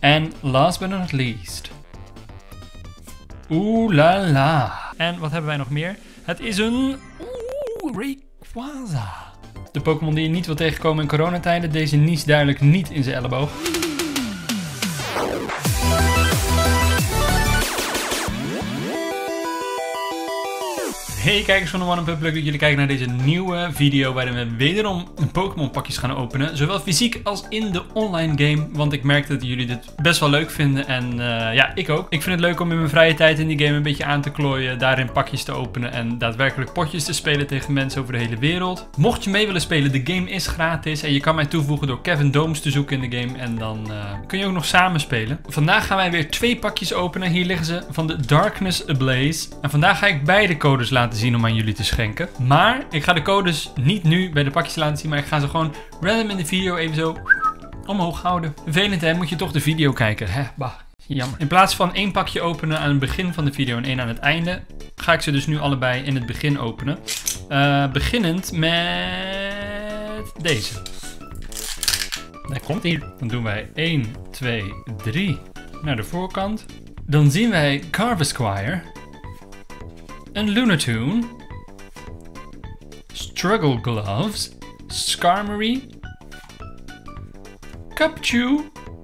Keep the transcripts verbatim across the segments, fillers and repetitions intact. En last but not least. Oeh la la. En wat hebben wij nog meer? Het is een... Oeh, Rayquaza. De Pokémon die je niet wil tegenkomen in coronatijden. Deze niest duidelijk niet in zijn elleboog. Hey kijkers van de OneUpUp, leuk dat jullie kijken naar deze nieuwe video waarin we wederom Pokémon pakjes gaan openen. Zowel fysiek als in de online game, want ik merk dat jullie dit best wel leuk vinden en uh, ja, ik ook. Ik vind het leuk om in mijn vrije tijd in die game een beetje aan te klooien, daarin pakjes te openen en daadwerkelijk potjes te spelen tegen mensen over de hele wereld. Mocht je mee willen spelen, de game is gratis en je kan mij toevoegen door Kevin Dooms te zoeken in de game en dan uh, kun je ook nog samen spelen. Vandaag gaan wij weer twee pakjes openen, hier liggen ze, van de Darkness Ablaze. En vandaag ga ik beide codes laten zien. zien om aan jullie te schenken. Maar ik ga de codes niet nu bij de pakjes laten zien, maar ik ga ze gewoon random in de video even zo omhoog houden. Vervelend hè, moet je toch de video kijken. Hè? Bah, jammer. In plaats van één pakje openen aan het begin van de video en één aan het einde, ga ik ze dus nu allebei in het begin openen. Uh, beginnend met deze. Daar komt ie. Dan doen wij één, twee, drie naar de voorkant. Dan zien wij Carver Squire. Een Lunatoon, Struggle Gloves, Skarmory, Cupchew,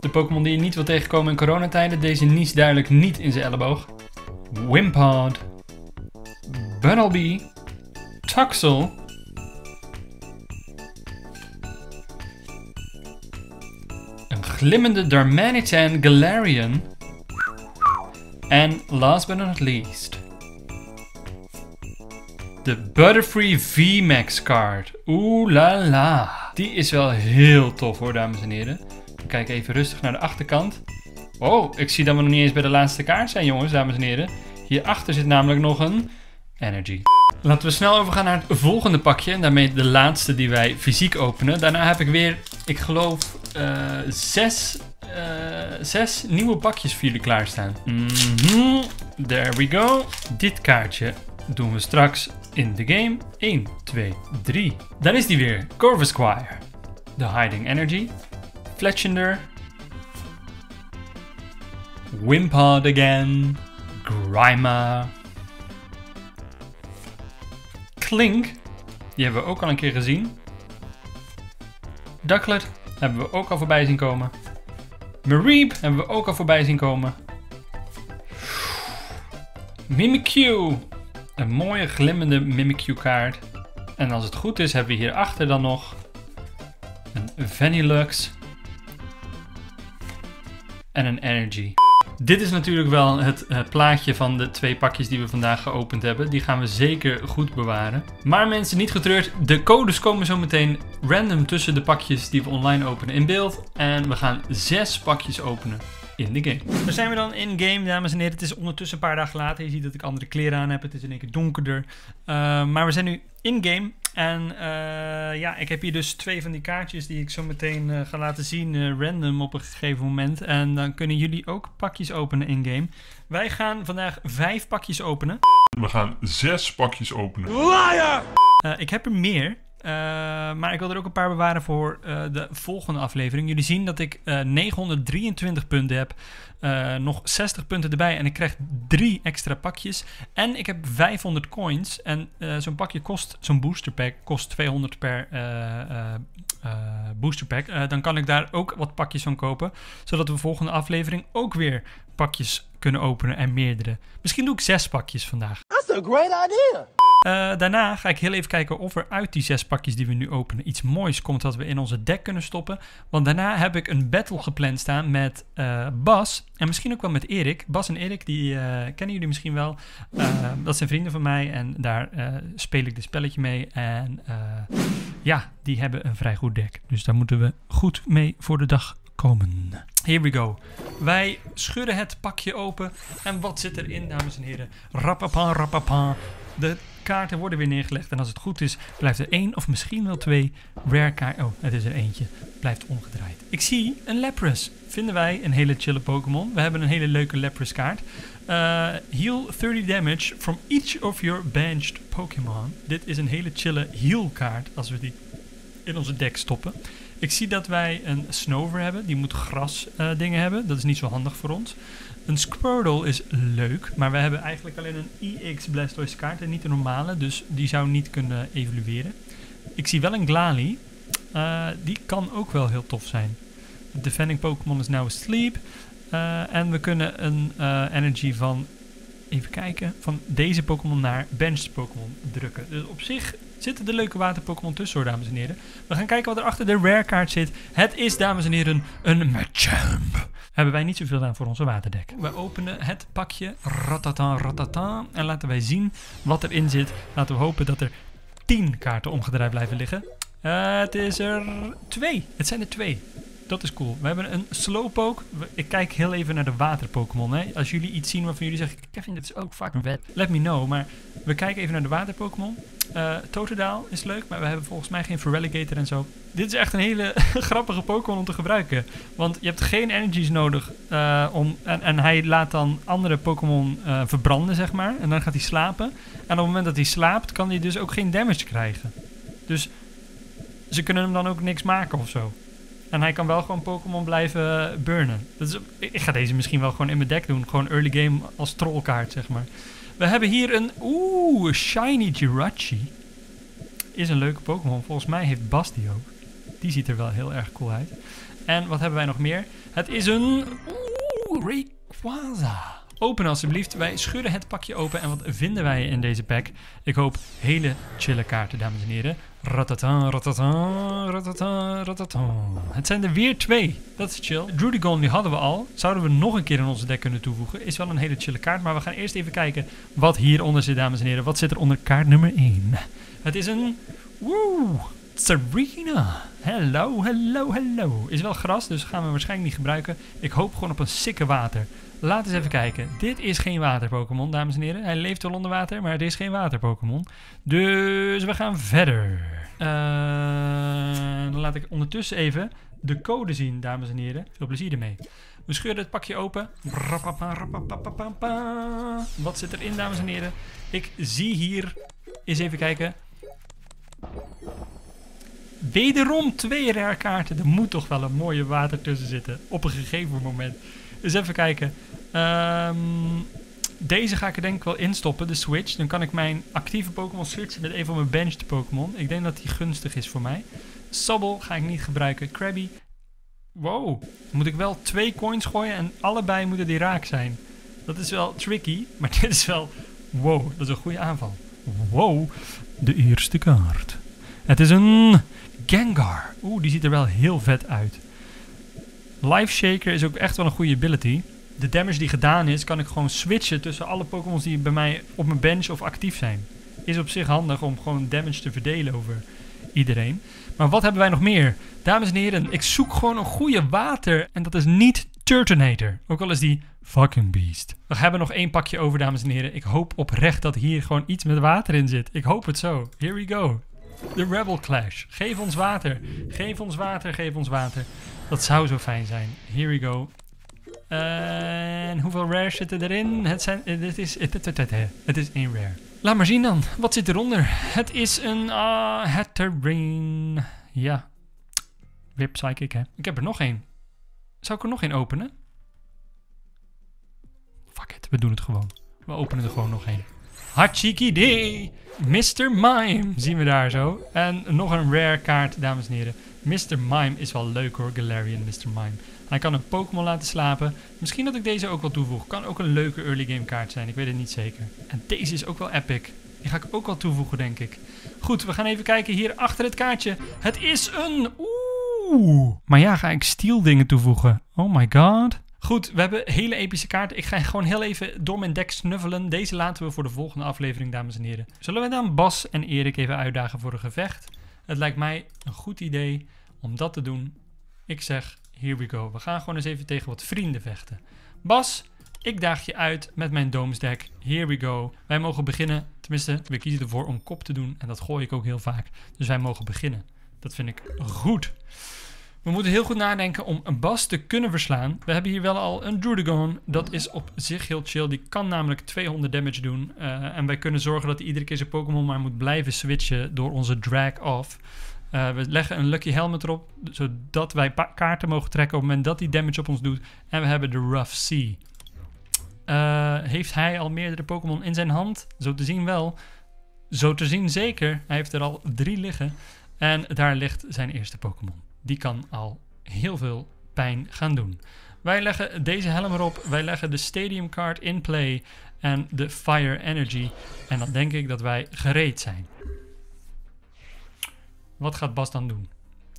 de Pokémon die je niet wil tegenkomen in coronatijden, deze niest duidelijk niet in zijn elleboog, Wimpod, Bunnelby, Toxel, een glimmende Darmanitan Galarian en last but not least... de Butterfree V max card. Oeh la la. Die is wel heel tof hoor, dames en heren. Kijk even rustig naar de achterkant. Oh, ik zie dat we nog niet eens bij de laatste kaart zijn, jongens, dames en heren. Hierachter zit namelijk nog een energy. Laten we snel overgaan naar het volgende pakje. En daarmee de laatste die wij fysiek openen. Daarna heb ik weer, ik geloof, uh, zes, uh, zes nieuwe pakjes voor jullie klaarstaan. Mm-hmm. There we go. Dit kaartje doen we straks in de game. één, twee, drie. Dan is die weer. Carver Squire. The Hiding Energy. Fletchinder. Wimpod again. Grimer. Klink. Die hebben we ook al een keer gezien. Ducklet. Hebben we ook al voorbij zien komen. Mareep. Hebben we ook al voorbij zien komen. Mimikyu. Een mooie glimmende Mimikyu kaart. En als het goed is hebben we hierachter dan nog een Venilux en een Energy. Dit is natuurlijk wel het uh, plaatje van de twee pakjes die we vandaag geopend hebben. Die gaan we zeker goed bewaren. Maar mensen, niet getreurd. De codes komen zo meteen random tussen de pakjes die we online openen in beeld. En we gaan zes pakjes openen in de game. Daar zijn we dan in game, dames en heren. Het is ondertussen een paar dagen later. Je ziet dat ik andere kleren aan heb. Het is in één keer donkerder. Uh, maar we zijn nu in game. En uh, ja, ik heb hier dus twee van die kaartjes die ik zo meteen uh, ga laten zien. Uh, random op een gegeven moment. En dan kunnen jullie ook pakjes openen in game. Wij gaan vandaag vijf pakjes openen. We gaan zes pakjes openen. Liar! Uh, ik heb er meer. Uh, maar ik wil er ook een paar bewaren voor uh, de volgende aflevering. Jullie zien dat ik uh, negenhonderddrieëntwintig punten heb. Uh, nog zestig punten erbij en ik krijg drie extra pakjes. En ik heb vijfhonderd coins. En uh, zo'n pakje kost, zo'n booster pack kost tweehonderd per uh, uh, uh, booster pack. Uh, dan kan ik daar ook wat pakjes van kopen. Zodat we de volgende aflevering ook weer pakjes kunnen openen en meerdere. Misschien doe ik zes pakjes vandaag. That's a great idea! Uh, daarna ga ik heel even kijken of er uit die zes pakjes die we nu openen iets moois komt dat we in onze deck kunnen stoppen. Want daarna heb ik een battle gepland staan met uh, Bas en misschien ook wel met Erik. Bas en Erik, die uh, kennen jullie misschien wel. Uh, dat zijn vrienden van mij en daar uh, speel ik dit spelletje mee. En uh, ja, die hebben een vrij goed deck. Dus daar moeten we goed mee voor de dag komen. Here we go. Wij schudden het pakje open. En wat zit erin, dames en heren? Rappapa, rappapa. De kaarten worden weer neergelegd en als het goed is blijft er één of misschien wel twee rare kaarten. Oh, het is er eentje. Blijft omgedraaid. Ik zie een Lepras. Vinden wij een hele chille Pokémon. We hebben een hele leuke Lepras kaart. Uh, heal dertig damage from each of your benched Pokémon. Dit is een hele chille heal kaart als we die in onze deck stoppen. Ik zie dat wij een Snover hebben. Die moet gras uh, dingen hebben. Dat is niet zo handig voor ons. Een Squirtle is leuk. Maar we hebben eigenlijk alleen een E X Blastoise kaart. En niet de normale. Dus die zou niet kunnen evolueren. Ik zie wel een Glalie. Uh, die kan ook wel heel tof zijn. De defending Pokémon is now asleep. Uh, en we kunnen een uh, energy van... Even kijken. Van deze Pokémon naar bench Pokémon drukken. Dus op zich zitten de leuke water Pokémon tussen, hoor, dames en heren. We gaan kijken wat er achter de rare kaart zit. Het is, dames en heren, een Machamp. Hebben wij niet zoveel aan voor onze waterdek. We openen het pakje. Ratatan, ratatan. En laten wij zien wat erin zit. Laten we hopen dat er tien kaarten omgedraaid blijven liggen. Uh, het is er twee. Het zijn er twee. Dat is cool. We hebben een Slowpoke. Ik kijk heel even naar de water-Pokémon. Als jullie iets zien waarvan jullie zeggen... Kevin, dit is ook fucking vet. Let me know. Maar we kijken even naar de water-Pokémon. Uh, Totodile is leuk. Maar we hebben volgens mij geen Feraligatr en zo. Dit is echt een hele grappige Pokémon om te gebruiken. Want je hebt geen energies nodig. Uh, om, en, en hij laat dan andere Pokémon uh, verbranden, zeg maar. En dan gaat hij slapen. En op het moment dat hij slaapt, kan hij dus ook geen damage krijgen. Dus ze kunnen hem dan ook niks maken of zo. En hij kan wel gewoon Pokémon blijven burnen. Dat is, ik ga deze misschien wel gewoon in mijn deck doen. Gewoon early game als trollkaart, zeg maar. We hebben hier een... Oeh, Shiny Jirachi. Is een leuke Pokémon. Volgens mij heeft Bas die ook. Die ziet er wel heel erg cool uit. En wat hebben wij nog meer? Het is een... Oeh, Rayquaza. Open alsjeblieft. Wij schudden het pakje open. En wat vinden wij in deze pack? Ik hoop hele chille kaarten, dames en heren. Ratatan, ratatan, ratatan, ratatan. Het zijn er weer twee. Dat is chill. Drudigon, die hadden we al. Zouden we nog een keer in onze deck kunnen toevoegen. Is wel een hele chille kaart. Maar we gaan eerst even kijken wat hieronder zit, dames en heren. Wat zit er onder kaart nummer één? Het is een... Woe! Serena. Hallo, hallo, hallo. Is wel gras, dus gaan we waarschijnlijk niet gebruiken. Ik hoop gewoon op een sikke water. Laat eens even kijken. Dit is geen water-Pokémon, dames en heren. Hij leeft wel onder water, maar het is geen water-Pokémon. Dus we gaan verder. Uh, dan laat ik ondertussen even de code zien, dames en heren. Veel plezier ermee. We scheuren het pakje open. Wat zit erin, dames en heren? Ik zie hier... Eens even kijken... Wederom twee rare kaarten. Er moet toch wel een mooie water tussen zitten. Op een gegeven moment. Dus even kijken. Um, deze ga ik er denk ik wel instoppen. De Switch. Dan kan ik mijn actieve Pokémon switchen met een van mijn benched Pokémon. Ik denk dat die gunstig is voor mij. Sobble ga ik niet gebruiken. Krabby. Wow. Moet ik wel twee coins gooien. En allebei moeten die raak zijn. Dat is wel tricky. Maar dit is wel... Wow. Dat is een goede aanval. Wow. De eerste kaart. Het is een Gengar. Oeh, die ziet er wel heel vet uit. Life Shaker is ook echt wel een goede ability. De damage die gedaan is, kan ik gewoon switchen tussen alle Pokémon die bij mij op mijn bench of actief zijn. Is op zich handig om gewoon damage te verdelen over iedereen. Maar wat hebben wij nog meer? Dames en heren, ik zoek gewoon een goede water. En dat is niet Turtonator. Ook al is die fucking beast. We hebben nog één pakje over, dames en heren. Ik hoop oprecht dat hier gewoon iets met water in zit. Ik hoop het zo. Here we go. De Rebel Clash. Geef ons water. Geef ons water, geef ons water. Dat zou zo fijn zijn. Here we go. En hoeveel rares zitten erin? Het, zijn, het, is, het, het, het, het, het is één rare. Laat maar zien dan. Wat zit eronder? Het is een uh, Hatterene. Ja. Wip Psychic, hè. Ik heb er nog één. Zou ik er nog één openen? Fuck it. We doen het gewoon. We openen er gewoon nog één. Hachikidee. mister Mime zien we daar zo. En nog een rare kaart, dames en heren. mister Mime is wel leuk hoor, Galarian mister Mime. Hij kan een Pokémon laten slapen. Misschien dat ik deze ook wel toevoeg. Kan ook een leuke early game kaart zijn, ik weet het niet zeker. En deze is ook wel epic. Die ga ik ook wel toevoegen, denk ik. Goed, we gaan even kijken hier achter het kaartje. Het is een... Oeh. Maar ja, ga ik steel dingen toevoegen? Oh my god. Goed, we hebben hele epische kaarten. Ik ga gewoon heel even door mijn deck snuffelen. Deze laten we voor de volgende aflevering, dames en heren. Zullen we dan Bas en Erik even uitdagen voor een gevecht? Het lijkt mij een goed idee om dat te doen. Ik zeg, here we go. We gaan gewoon eens even tegen wat vrienden vechten. Bas, ik daag je uit met mijn Dooms deck. Here we go. Wij mogen beginnen. Tenminste, we kiezen ervoor om kop te doen. En dat gooi ik ook heel vaak. Dus wij mogen beginnen. Dat vind ik goed. We moeten heel goed nadenken om een Bas te kunnen verslaan. We hebben hier wel al een Drudigon. Dat is op zich heel chill. Die kan namelijk tweehonderd damage doen. Uh, en wij kunnen zorgen dat hij iedere keer zijn Pokémon maar moet blijven switchen door onze drag off. Uh, we leggen een Lucky Helmet erop, zodat wij kaarten mogen trekken op het moment dat die damage op ons doet. En we hebben de Rough Sea. Uh, heeft hij al meerdere Pokémon in zijn hand? Zo te zien wel. Zo te zien zeker. Hij heeft er al drie liggen. En daar ligt zijn eerste Pokémon. Die kan al heel veel pijn gaan doen. Wij leggen deze helm erop. Wij leggen de Stadium Card in play. En de Fire Energy. En dan denk ik dat wij gereed zijn. Wat gaat Bas dan doen?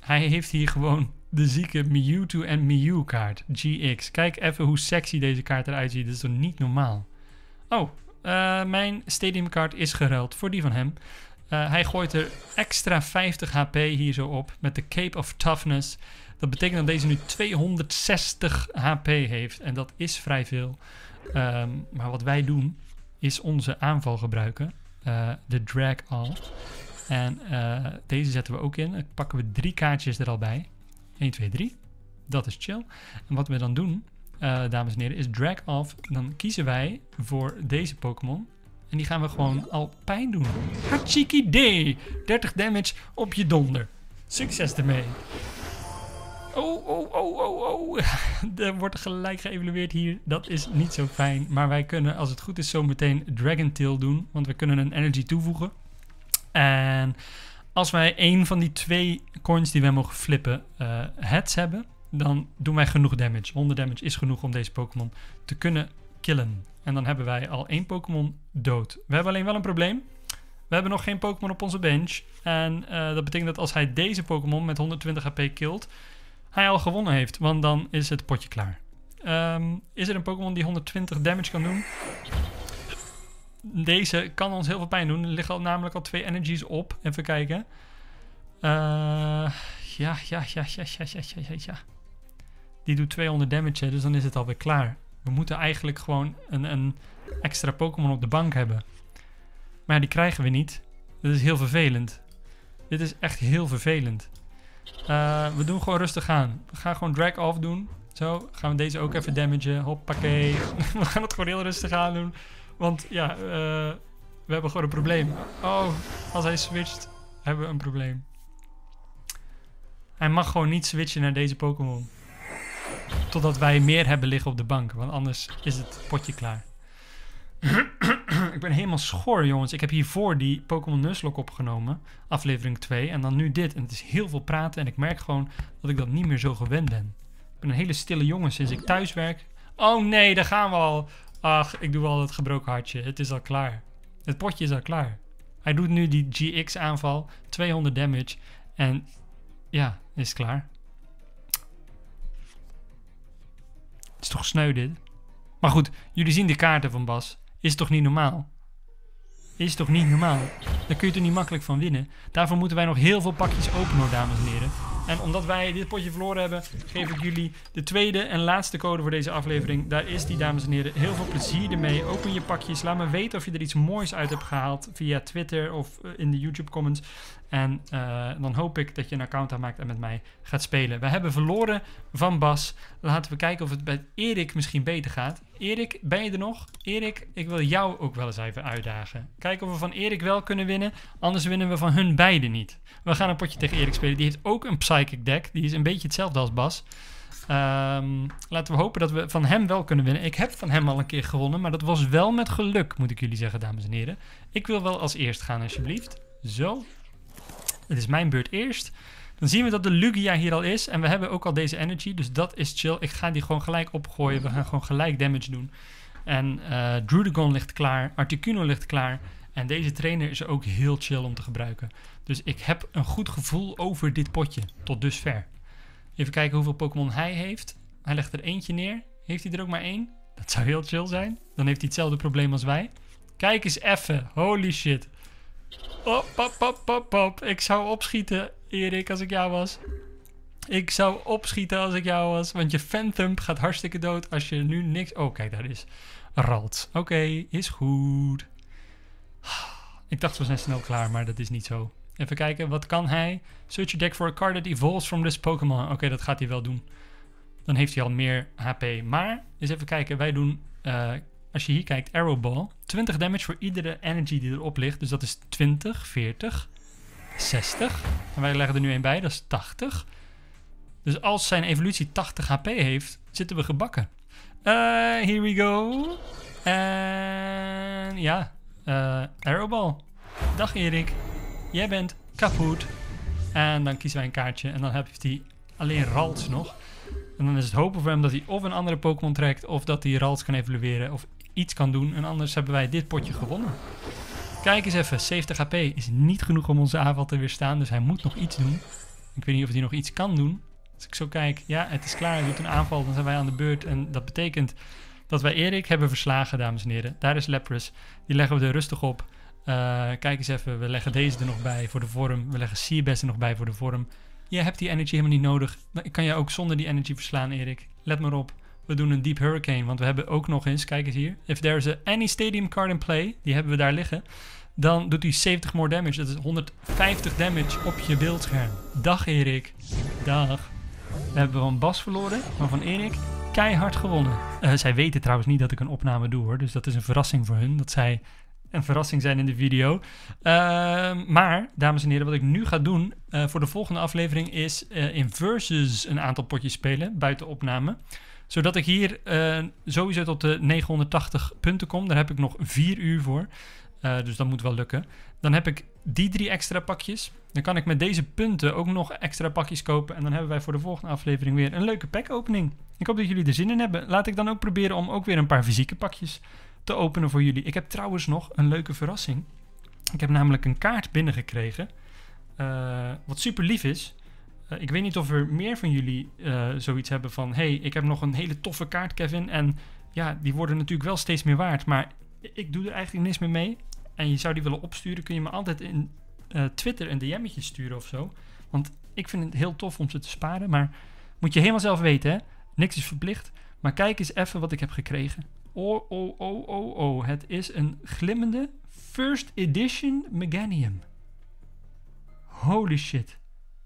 Hij heeft hier gewoon de zieke Mewtwo en Mew kaart. G X. Kijk even hoe sexy deze kaart eruit ziet. Dat is toch niet normaal? Oh, uh, mijn Stadium kaart is geruild voor die van hem. Uh, hij gooit er extra vijftig H P hier zo op met de Cape of Toughness. Dat betekent dat deze nu tweehonderdzestig H P heeft. En dat is vrij veel. Um, maar wat wij doen is onze aanval gebruiken. Uh, de Drag All. En uh, deze zetten we ook in. Dan pakken we drie kaartjes er al bij. één, twee, drie. Dat is chill. En wat we dan doen, uh, dames en heren, is drag off. Dan kiezen wij voor deze Pokémon. En die gaan we gewoon al pijn doen. Hachiki D! dertig damage op je donder. Succes ermee. Oh, oh, oh, oh, oh. Er wordt gelijk geëvalueerd hier. Dat is niet zo fijn. Maar wij kunnen, als het goed is, zo meteen Dragon Tail doen. Want we kunnen een energy toevoegen. En als wij één van die twee coins die wij mogen flippen uh, heads hebben, dan doen wij genoeg damage. honderd damage is genoeg om deze Pokémon te kunnen killen. En dan hebben wij al één Pokémon dood. We hebben alleen wel een probleem. We hebben nog geen Pokémon op onze bench. En uh, dat betekent dat als hij deze Pokémon met honderdtwintig H P killt, hij al gewonnen heeft. Want dan is het potje klaar. Um, is er een Pokémon die honderdtwintig damage kan doen? Deze kan ons heel veel pijn doen. Er liggen al, namelijk al twee energies op. Even kijken. Uh, ja, ja, ja, ja, ja, ja, ja, ja. Die doet tweehonderd damage, dus dan is het alweer klaar. We moeten eigenlijk gewoon een, een extra Pokémon op de bank hebben. Maar ja, die krijgen we niet. Dat is heel vervelend. Dit is echt heel vervelend. Uh, we doen gewoon rustig aan. We gaan gewoon drag off doen. Zo, gaan we deze ook even damagen. Hoppakee. We gaan het gewoon heel rustig aan doen. Want ja, uh, we hebben gewoon een probleem. Oh, als hij switcht, hebben we een probleem. Hij mag gewoon niet switchen naar deze Pokémon. Totdat wij meer hebben liggen op de bank. Want anders is het potje klaar. Ik ben helemaal schor, jongens. Ik heb hiervoor die Pokémon Nuzlocke opgenomen. Aflevering twee. En dan nu dit. En het is heel veel praten. En ik merk gewoon dat ik dat niet meer zo gewend ben. Ik ben een hele stille jongen sinds ik thuis werk. Oh nee, daar gaan we al. Ach, ik doe al het gebroken hartje. Het is al klaar. Het potje is al klaar. Hij doet nu die G X-aanval. tweehonderd damage. En ja, is klaar. Het is toch sneu dit? Maar goed, jullie zien de kaarten van Bas. Is toch niet normaal? Is toch niet normaal? Daar kun je er niet makkelijk van winnen. Daarvoor moeten wij nog heel veel pakjes openen, dames en heren. En omdat wij dit potje verloren hebben, geef ik jullie de tweede en laatste code voor deze aflevering. Daar is die, dames en heren. Heel veel plezier ermee. Open je pakjes. Laat me weten of je er iets moois uit hebt gehaald via Twitter of in de YouTube comments. En uh, dan hoop ik dat je een account aanmaakt en met mij gaat spelen. We hebben verloren van Bas. Laten we kijken of het bij Erik misschien beter gaat. Erik, ben je er nog? Erik, ik wil jou ook wel eens even uitdagen. Kijken of we van Erik wel kunnen winnen. Anders winnen we van hun beiden niet. We gaan een potje tegen Erik spelen. Die heeft ook een Psychic deck. Die is een beetje hetzelfde als Bas. Um, laten we hopen dat we van hem wel kunnen winnen. Ik heb van hem al een keer gewonnen. Maar dat was wel met geluk, moet ik jullie zeggen, dames en heren. Ik wil wel als eerst gaan, alsjeblieft. Zo. Het is mijn beurt eerst. Dan zien we dat de Lugia hier al is. En we hebben ook al deze energy. Dus dat is chill. Ik ga die gewoon gelijk opgooien. We gaan gewoon gelijk damage doen. En uh, Drudagon ligt klaar. Articuno ligt klaar. En deze trainer is ook heel chill om te gebruiken. Dus ik heb een goed gevoel over dit potje. Tot dusver. Even kijken hoeveel Pokémon hij heeft. Hij legt er eentje neer. Heeft hij er ook maar één? Dat zou heel chill zijn. Dan heeft hij hetzelfde probleem als wij. Kijk eens even. Holy shit. Oh, pop, pop, pop, pop. Ik zou opschieten, Erik, als ik jou was. Ik zou opschieten als ik jou was. Want je Phantom gaat hartstikke dood als je nu niks... Oh, kijk, daar is Ralts. Oké, okay, is goed. Ik dacht, we zijn snel klaar, maar dat is niet zo. Even kijken, wat kan hij? Search your deck for a card that evolves from this Pokémon. Oké, okay, dat gaat hij wel doen. Dan heeft hij al meer H P. Maar, eens even kijken, wij doen... Uh, Als je hier kijkt, Arrow Ball. twintig damage voor iedere energy die erop ligt. Dus dat is twintig, veertig, zestig. En wij leggen er nu één bij, dat is tachtig. Dus als zijn evolutie tachtig H P heeft, zitten we gebakken. Uh, here we go. En ja, uh, Aerobal. Dag Erik, jij bent kapot. En dan kiezen wij een kaartje en dan heeft hij alleen Ralts nog. En dan is het hopen voor hem dat hij of een andere Pokémon trekt, of dat hij Ralts kan evolueren, of iets kan doen. En anders hebben wij dit potje gewonnen. Kijk eens even, zeventig H P is niet genoeg om onze aanval te weerstaan, dus hij moet nog iets doen. Ik weet niet of hij nog iets kan doen. Als ik zo kijk, ja, het is klaar, hij doet een aanval, dan zijn wij aan de beurt. En dat betekent dat wij Erik hebben verslagen, dames en heren. Daar is Lepras, die leggen we er rustig op. Uh, kijk eens even, we leggen deze er nog bij voor de vorm. We leggen Seabest er nog bij voor de vorm. Je hebt die energy helemaal niet nodig. Dan kan je ook zonder die energy verslaan, Erik. Let maar op. We doen een Deep Hurricane, want we hebben ook nog eens, kijk eens hier. If there's a any stadium card in play, die hebben we daar liggen. Dan doet hij zeventig more damage. Dat is honderdvijftig damage op je beeldscherm. Dag Erik. Dag. We hebben van Bas verloren, maar van Erik keihard gewonnen. Uh, zij weten trouwens niet dat ik een opname doe hoor. Dus dat is een verrassing voor hun, dat zij een verrassing zijn in de video. Uh, maar, dames en heren, wat ik nu ga doen uh, voor de volgende aflevering is uh, in Versus een aantal potjes spelen, buiten opname. Zodat ik hier uh, sowieso tot de negenhonderdtachtig punten kom. Daar heb ik nog vier uur voor. Uh, dus dat moet wel lukken. Dan heb ik die drie extra pakjes. Dan kan ik met deze punten ook nog extra pakjes kopen. En dan hebben wij voor de volgende aflevering weer een leuke packopening. Ik hoop dat jullie er zin in hebben. Laat ik dan ook proberen om ook weer een paar fysieke pakjes te openen voor jullie. Ik heb trouwens nog een leuke verrassing. Ik heb namelijk een kaart binnengekregen. Uh, wat super lief is. Uh, ik weet niet of er meer van jullie uh, zoiets hebben van... Hey, ik heb nog een hele toffe kaart, Kevin. En ja, die worden natuurlijk wel steeds meer waard. Maar ik doe er eigenlijk niks meer mee. En je zou die willen opsturen, kun je me altijd in uh, Twitter een D M'tje sturen of zo. Want ik vind het heel tof om ze te sparen. Maar moet je helemaal zelf weten, hè. Niks is verplicht. Maar kijk eens even wat ik heb gekregen. Oh, oh, oh, oh, oh. Het is een glimmende First Edition Meganium. Holy shit.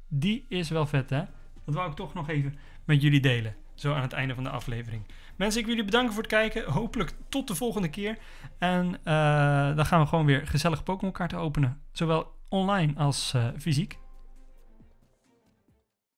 Die is wel vet, hè? Dat wou ik toch nog even met jullie delen. Zo aan het einde van de aflevering. Mensen, ik wil jullie bedanken voor het kijken. Hopelijk tot de volgende keer. En uh, dan gaan we gewoon weer gezellige Pokémon kaarten openen. Zowel online als uh, fysiek.